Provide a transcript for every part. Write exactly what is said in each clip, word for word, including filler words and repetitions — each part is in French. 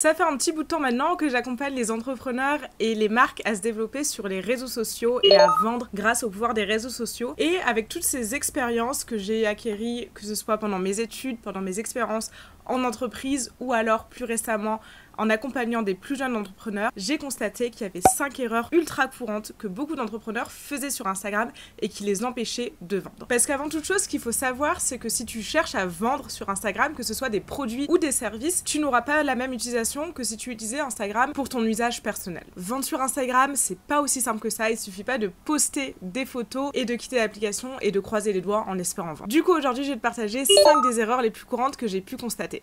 Ça fait un petit bout de temps maintenant que j'accompagne les entrepreneurs et les marques à se développer sur les réseaux sociaux et à vendre grâce au pouvoir des réseaux sociaux. Et avec toutes ces expériences que j'ai acquises, que ce soit pendant mes études, pendant mes expériences en entreprise ou alors plus récemment en accompagnant des plus jeunes entrepreneurs, j'ai constaté qu'il y avait cinq erreurs ultra courantes que beaucoup d'entrepreneurs faisaient sur Instagram et qui les empêchaient de vendre. Parce qu'avant toute chose, ce qu'il faut savoir, c'est que si tu cherches à vendre sur Instagram, que ce soit des produits ou des services, tu n'auras pas la même utilisation que si tu utilisais Instagram pour ton usage personnel. Vendre sur Instagram, c'est pas aussi simple que ça, il suffit pas de poster des photos et de quitter l'application et de croiser les doigts en espérant vendre. Du coup, aujourd'hui, je vais te partager cinq des erreurs les plus courantes que j'ai pu constater.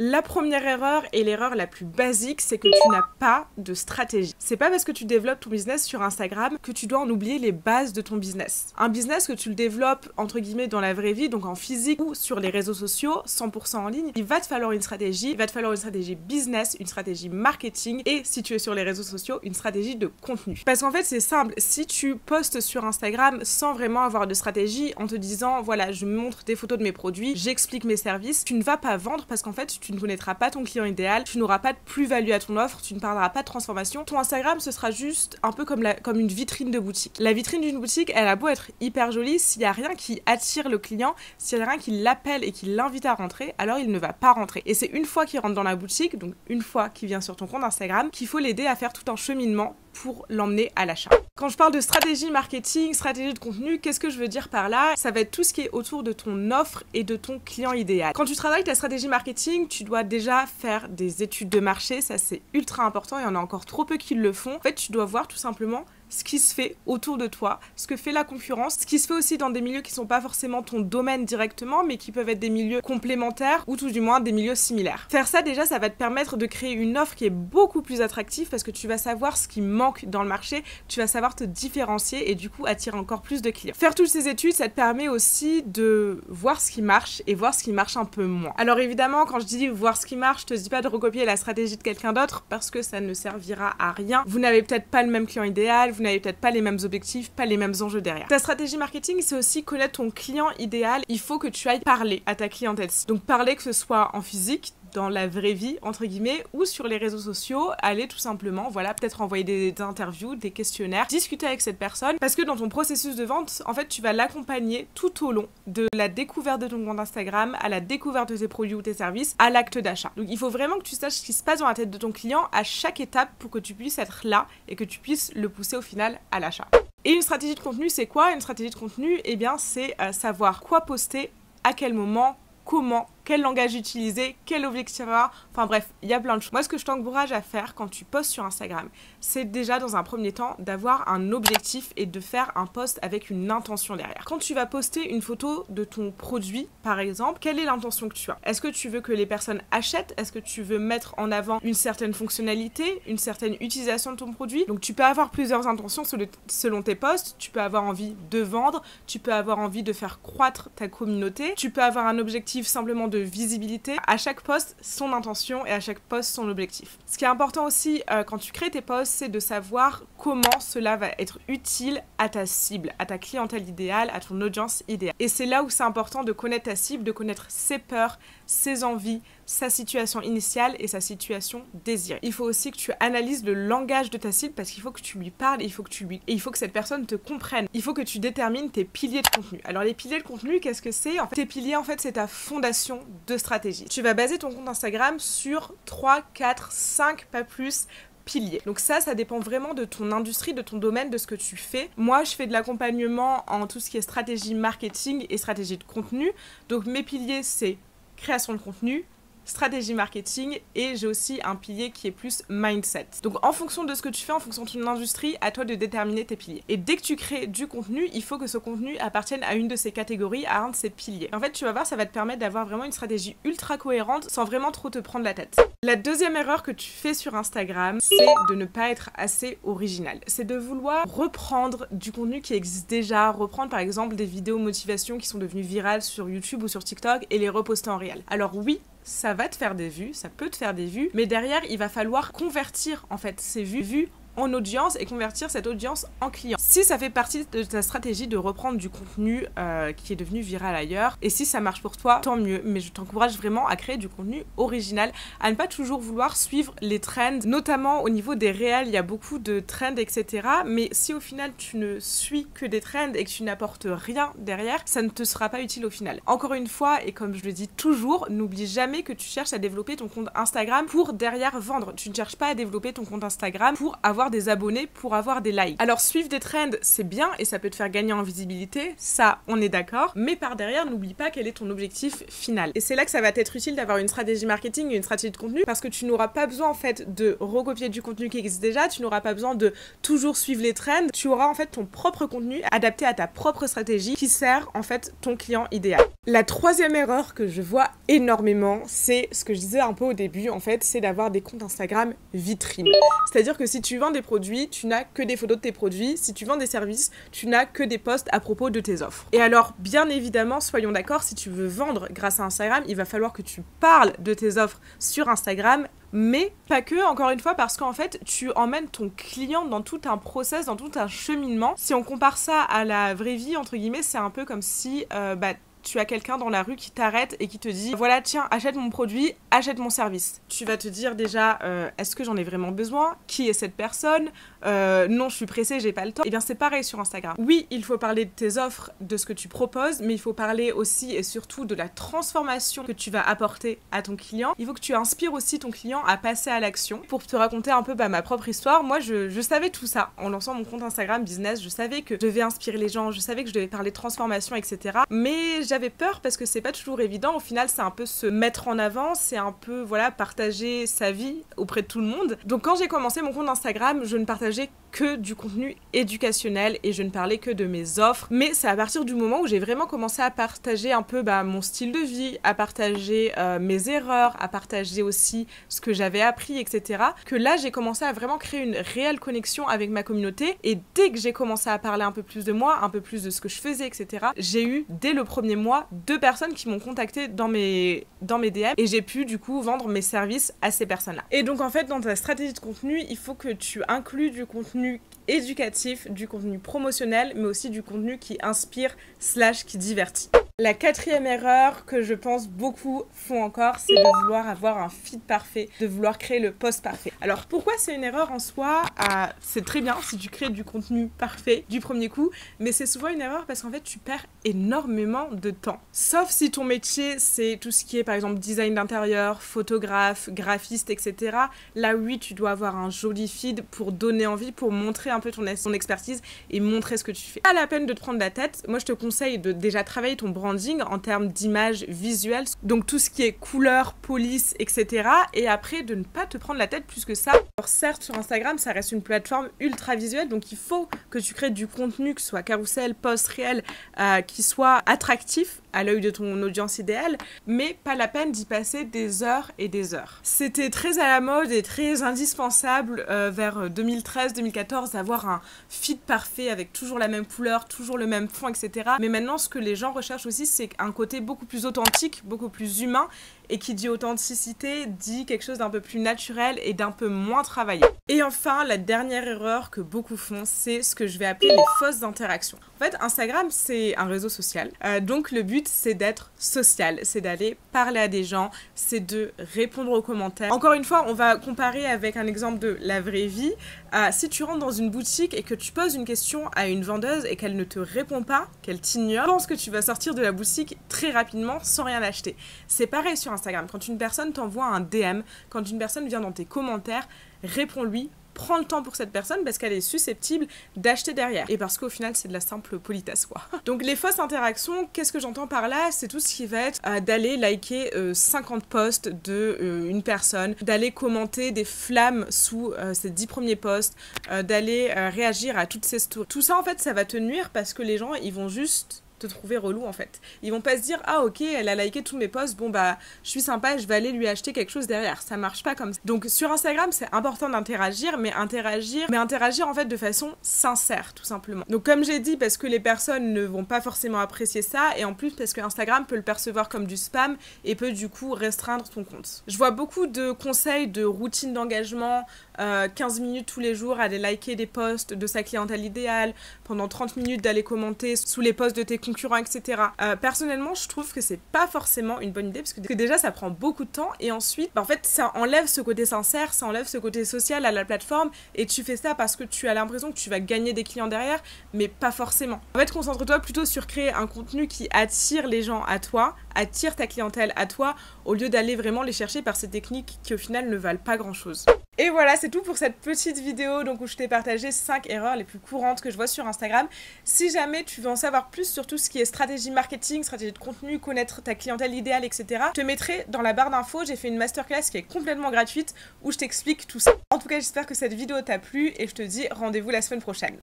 La première erreur, et l'erreur la plus basique, c'est que tu n'as pas de stratégie. C'est pas parce que tu développes ton business sur Instagram que tu dois en oublier les bases de ton business. Un business que tu le développes entre guillemets dans la vraie vie, donc en physique ou sur les réseaux sociaux, cent pour cent en ligne, il va te falloir une stratégie, il va te falloir une stratégie business, une stratégie marketing et si tu es sur les réseaux sociaux, une stratégie de contenu. Parce qu'en fait c'est simple, si tu postes sur Instagram sans vraiment avoir de stratégie, en te disant voilà je montre des photos de mes produits, j'explique mes services, tu ne vas pas vendre parce qu'en fait tu Tu ne connaîtras pas ton client idéal, tu n'auras pas de plus-value à ton offre, tu ne parleras pas de transformation. Ton Instagram, ce sera juste un peu comme, la, comme une vitrine de boutique. La vitrine d'une boutique, elle a beau être hyper jolie, s'il n'y a rien qui attire le client, s'il n'y a rien qui l'appelle et qui l'invite à rentrer, alors il ne va pas rentrer. Et c'est une fois qu'il rentre dans la boutique, donc une fois qu'il vient sur ton compte Instagram, qu'il faut l'aider à faire tout un cheminement pour l'emmener à l'achat. Quand je parle de stratégie marketing, stratégie de contenu, qu'est-ce que je veux dire par là? Ça va être tout ce qui est autour de ton offre et de ton client idéal. Quand tu travailles ta stratégie marketing, tu dois déjà faire des études de marché, ça c'est ultra important, il y en a encore trop peu qui le font. En fait, tu dois voir tout simplement ce qui se fait autour de toi, ce que fait la concurrence, ce qui se fait aussi dans des milieux qui ne sont pas forcément ton domaine directement, mais qui peuvent être des milieux complémentaires ou tout du moins des milieux similaires. Faire ça déjà, ça va te permettre de créer une offre qui est beaucoup plus attractive parce que tu vas savoir ce qui manque dans le marché, tu vas savoir te différencier et du coup attirer encore plus de clients. Faire toutes ces études, ça te permet aussi de voir ce qui marche et voir ce qui marche un peu moins. Alors évidemment, quand je dis voir ce qui marche, je te dis pas de recopier la stratégie de quelqu'un d'autre parce que ça ne servira à rien. Vous n'avez peut-être pas le même client idéal, vous n'avez peut-être pas les mêmes objectifs, pas les mêmes enjeux derrière. Ta stratégie marketing, c'est aussi connaître ton client idéal. Il faut que tu ailles parler à ta clientèle. Donc parler que ce soit en physique, dans la vraie vie, entre guillemets, ou sur les réseaux sociaux, aller tout simplement, voilà, peut-être envoyer des, des interviews, des questionnaires, discuter avec cette personne, parce que dans ton processus de vente, en fait, tu vas l'accompagner tout au long de la découverte de ton compte Instagram, à la découverte de tes produits ou tes services, à l'acte d'achat. Donc, il faut vraiment que tu saches ce qui se passe dans la tête de ton client à chaque étape pour que tu puisses être là et que tu puisses le pousser au final à l'achat. Et une stratégie de contenu, c'est quoi? Une stratégie de contenu, eh bien, c'est euh, savoir quoi poster, à quel moment, comment, quel langage utiliser, quel objectif avoir, enfin bref, il y a plein de choses. Moi, ce que je t'encourage à faire quand tu postes sur Instagram, c'est déjà dans un premier temps d'avoir un objectif et de faire un post avec une intention derrière. Quand tu vas poster une photo de ton produit, par exemple, quelle est l'intention que tu as? Est-ce que tu veux que les personnes achètent? Est-ce que tu veux mettre en avant une certaine fonctionnalité, une certaine utilisation de ton produit? Donc tu peux avoir plusieurs intentions selon tes posts, tu peux avoir envie de vendre, tu peux avoir envie de faire croître ta communauté, tu peux avoir un objectif simplement de visibilité. À chaque post, son intention et à chaque post, son objectif. Ce qui est important aussi euh, quand tu crées tes posts, c'est de savoir comment cela va être utile à ta cible, à ta clientèle idéale, à ton audience idéale. Et c'est là où c'est important de connaître ta cible, de connaître ses peurs, ses envies, sa situation initiale et sa situation désirée. Il faut aussi que tu analyses le langage de ta cible parce qu'il faut que tu lui parles, il faut que tu lui... et il faut que cette personne te comprenne. Il faut que tu détermines tes piliers de contenu. Alors les piliers de contenu, qu'est-ce que c'est? En fait, tes piliers, en fait, c'est ta fondation de stratégie. Tu vas baser ton compte Instagram sur trois, quatre, cinq, pas plus, piliers. Donc ça, ça dépend vraiment de ton industrie, de ton domaine, de ce que tu fais. Moi, je fais de l'accompagnement en tout ce qui est stratégie marketing et stratégie de contenu. Donc mes piliers, c'est création de contenu, stratégie marketing et j'ai aussi un pilier qui est plus mindset. Donc en fonction de ce que tu fais, en fonction de ton industrie, à toi de déterminer tes piliers. Et dès que tu crées du contenu, il faut que ce contenu appartienne à une de ces catégories, à un de ces piliers. En fait, tu vas voir, ça va te permettre d'avoir vraiment une stratégie ultra cohérente sans vraiment trop te prendre la tête. La deuxième erreur que tu fais sur Instagram, c'est de ne pas être assez original. C'est de vouloir reprendre du contenu qui existe déjà, reprendre par exemple des vidéos motivation qui sont devenues virales sur YouTube ou sur TikTok et les reposter en réel. Alors oui, ça va te faire des vues, ça peut te faire des vues, mais derrière, il va falloir convertir en fait ces vues, vues en audience et convertir cette audience en client. Si ça fait partie de ta stratégie de reprendre du contenu euh, qui est devenu viral ailleurs, et si ça marche pour toi, tant mieux. Mais je t'encourage vraiment à créer du contenu original, à ne pas toujours vouloir suivre les trends, notamment au niveau des réels, il y a beaucoup de trends, et cetera. Mais si au final tu ne suis que des trends et que tu n'apportes rien derrière, ça ne te sera pas utile au final. Encore une fois, et comme je le dis toujours, n'oublie jamais que tu cherches à développer ton compte Instagram pour derrière vendre. Tu ne cherches pas à développer ton compte Instagram pour avoir des abonnés, pour avoir des likes. Alors suivre des trends, c'est bien et ça peut te faire gagner en visibilité, ça on est d'accord, mais par derrière, n'oublie pas quel est ton objectif final. Et c'est là que ça va t'être utile d'avoir une stratégie marketing et une stratégie de contenu, parce que tu n'auras pas besoin en fait de recopier du contenu qui existe déjà, tu n'auras pas besoin de toujours suivre les trends, tu auras en fait ton propre contenu adapté à ta propre stratégie qui sert en fait ton client idéal. La troisième erreur que je vois énormément, c'est ce que je disais un peu au début en fait, c'est d'avoir des comptes Instagram vitrines. C'est-à-dire que si tu vends des produits, tu n'as que des photos de tes produits, si tu vends des services, tu n'as que des posts à propos de tes offres. Et alors bien évidemment, soyons d'accord, si tu veux vendre grâce à Instagram, il va falloir que tu parles de tes offres sur Instagram, mais pas que, encore une fois, parce qu'en fait tu emmènes ton client dans tout un process, dans tout un cheminement. Si on compare ça à la vraie vie entre guillemets, c'est un peu comme si euh, bah, tu as quelqu'un dans la rue qui t'arrête et qui te dit voilà tiens, achète mon produit, achète mon service. Tu vas te dire déjà euh, est-ce que j'en ai vraiment besoin, qui est cette personne, euh, non je suis pressée, j'ai pas le temps. Et bien c'est pareil sur Instagram. Oui, il faut parler de tes offres, de ce que tu proposes, mais il faut parler aussi et surtout de la transformation que tu vas apporter à ton client. Il faut que tu inspires aussi ton client à passer à l'action. Pour te raconter un peu bah, ma propre histoire, moi je, je savais tout ça en lançant mon compte Instagram business, je savais que je devais inspirer les gens, je savais que je devais parler de transformation, etc. Mais j'avais peur parce que c'est pas toujours évident. Au final, c'est un peu se mettre en avant, c'est un peu voilà partager sa vie auprès de tout le monde. Donc quand j'ai commencé mon compte Instagram, je ne partageais que du contenu éducationnel et je ne parlais que de mes offres. Mais c'est à partir du moment où j'ai vraiment commencé à partager un peu bah, mon style de vie, à partager euh, mes erreurs, à partager aussi ce que j'avais appris, et cetera, que là j'ai commencé à vraiment créer une réelle connexion avec ma communauté. Et dès que j'ai commencé à parler un peu plus de moi, un peu plus de ce que je faisais, et cetera, j'ai eu dès le premier mois deux personnes qui m'ont contacté dans mes, dans mes D M et j'ai pu du coup vendre mes services à ces personnes-là. Et donc en fait dans ta stratégie de contenu, il faut que tu inclues du contenu éducatif, du contenu promotionnel, mais aussi du contenu qui inspire slash qui divertit. La quatrième erreur que je pense beaucoup font encore, c'est de vouloir avoir un feed parfait, de vouloir créer le post parfait. Alors pourquoi c'est une erreur en soi? Ah, c'est très bien si tu crées du contenu parfait du premier coup, mais c'est souvent une erreur parce qu'en fait tu perds énormément de temps. Sauf si ton métier c'est tout ce qui est par exemple design d'intérieur, photographe, graphiste, et cetera. Là oui, tu dois avoir un joli feed pour donner envie, pour montrer un peu ton, ton expertise et montrer ce que tu fais. Pas la peine de te prendre la tête. Moi je te conseille de déjà travailler ton brand en termes d'image visuelle, donc tout ce qui est couleur, police, et cetera. Et après, de ne pas te prendre la tête plus que ça. Alors certes, sur Instagram, ça reste une plateforme ultra visuelle, donc il faut que tu crées du contenu, que ce soit carousel, post, réel, euh, qui soit attractif à l'œil de ton audience idéale, mais pas la peine d'y passer des heures et des heures. C'était très à la mode et très indispensable euh, vers deux mille treize deux mille quatorze d'avoir un feed parfait avec toujours la même couleur, toujours le même fond, et cetera. Mais maintenant, ce que les gens recherchent aussi, c'est un côté beaucoup plus authentique, beaucoup plus humain, et qui dit authenticité dit quelque chose d'un peu plus naturel et d'un peu moins travaillé. Et enfin, la dernière erreur que beaucoup font, c'est ce que je vais appeler les fausses interactions. En fait, Instagram, c'est un réseau social, euh, donc le but, c'est d'être social, c'est d'aller parler à des gens, c'est de répondre aux commentaires. Encore une fois, on va comparer avec un exemple de la vraie vie. Euh, si tu rentres dans une boutique et que tu poses une question à une vendeuse et qu'elle ne te répond pas, qu'elle t'ignore, je pense que tu vas sortir de la boutique très rapidement sans rien acheter. C'est pareil sur Instagram. Instagram. Quand une personne t'envoie un D M, quand une personne vient dans tes commentaires, réponds-lui, prends le temps pour cette personne parce qu'elle est susceptible d'acheter derrière. Et parce qu'au final, c'est de la simple politesse, quoi. Donc les fausses interactions, qu'est-ce que j'entends par là? C'est tout ce qui va être euh, d'aller liker euh, cinquante posts de euh, une personne, d'aller commenter des flammes sous euh, ses dix premiers posts, euh, d'aller euh, réagir à toutes ses stories. Tout ça, en fait, ça va te nuire parce que les gens, ils vont juste te trouver relou en fait. Ils vont pas se dire ah ok elle a liké tous mes posts, bon bah je suis sympa, je vais aller lui acheter quelque chose derrière. Ça marche pas comme ça. Donc sur Instagram c'est important d'interagir, mais interagir mais interagir en fait de façon sincère tout simplement. Donc comme j'ai dit, parce que les personnes ne vont pas forcément apprécier ça, et en plus parce que Instagram peut le percevoir comme du spam et peut du coup restreindre ton compte. Je vois beaucoup de conseils de routine d'engagement, euh, quinze minutes tous les jours aller liker des posts de sa clientèle idéale, pendant trente minutes d'aller commenter sous les posts de tes concurrents, et cetera. Euh, personnellement, je trouve que c'est pas forcément une bonne idée, parce que déjà ça prend beaucoup de temps, et ensuite, bah, en fait, ça enlève ce côté sincère, ça enlève ce côté social à la plateforme, et tu fais ça parce que tu as l'impression que tu vas gagner des clients derrière, mais pas forcément. En fait, concentre-toi plutôt sur créer un contenu qui attire les gens à toi, attire ta clientèle à toi, au lieu d'aller vraiment les chercher par ces techniques qui au final ne valent pas grand-chose. Et voilà, c'est tout pour cette petite vidéo donc où je t'ai partagé cinq erreurs les plus courantes que je vois sur Instagram. Si jamais tu veux en savoir plus sur tout ce qui est stratégie marketing, stratégie de contenu, connaître ta clientèle idéale, et cetera, je te mettrai dans la barre d'infos, j'ai fait une masterclass qui est complètement gratuite où je t'explique tout ça. En tout cas, j'espère que cette vidéo t'a plu et je te dis rendez-vous la semaine prochaine.